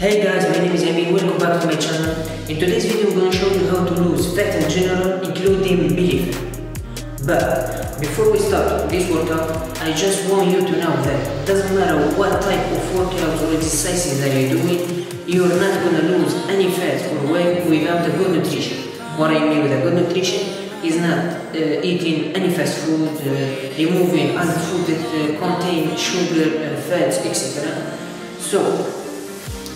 Hey guys, my name is Amy, welcome back to my channel. In today's video I'm going to show you how to lose fat in general, including belly fat. But before we start this workout, I just want you to know that it doesn't matter what type of workout or exercises that you're doing, you're not going to lose any fat or weight without a good nutrition. What I mean with a good nutrition is not eating any fast food, removing other food that contain sugar, fats, etc. So,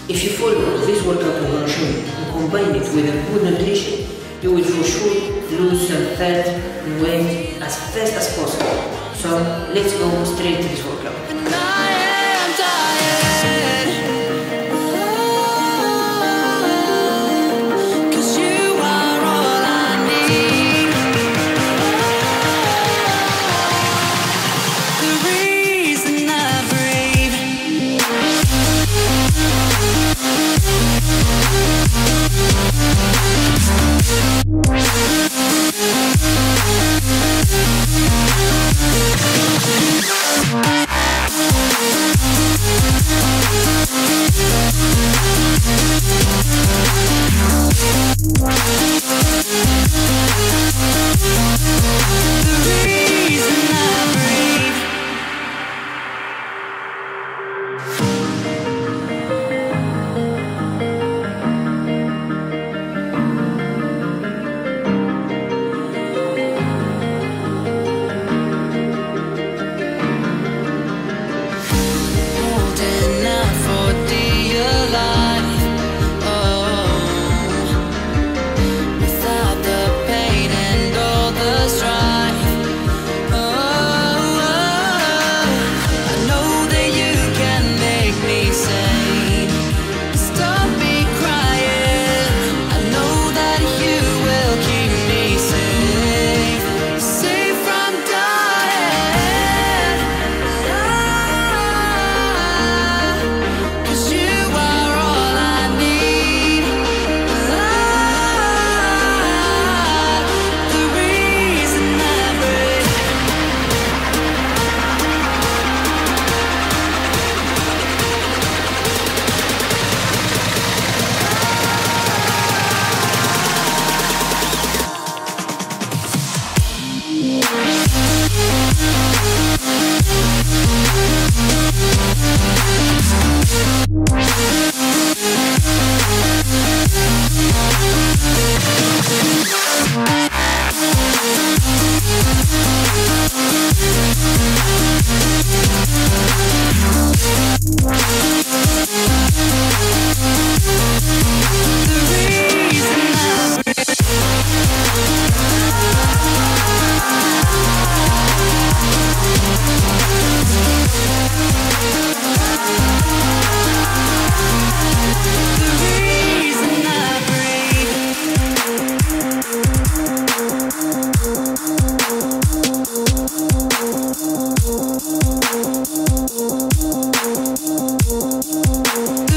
if you follow this workout I'm going to show you and combine it with a good nutrition, you will for sure lose some fat and weight as fast as possible. So let's go straight to this workout.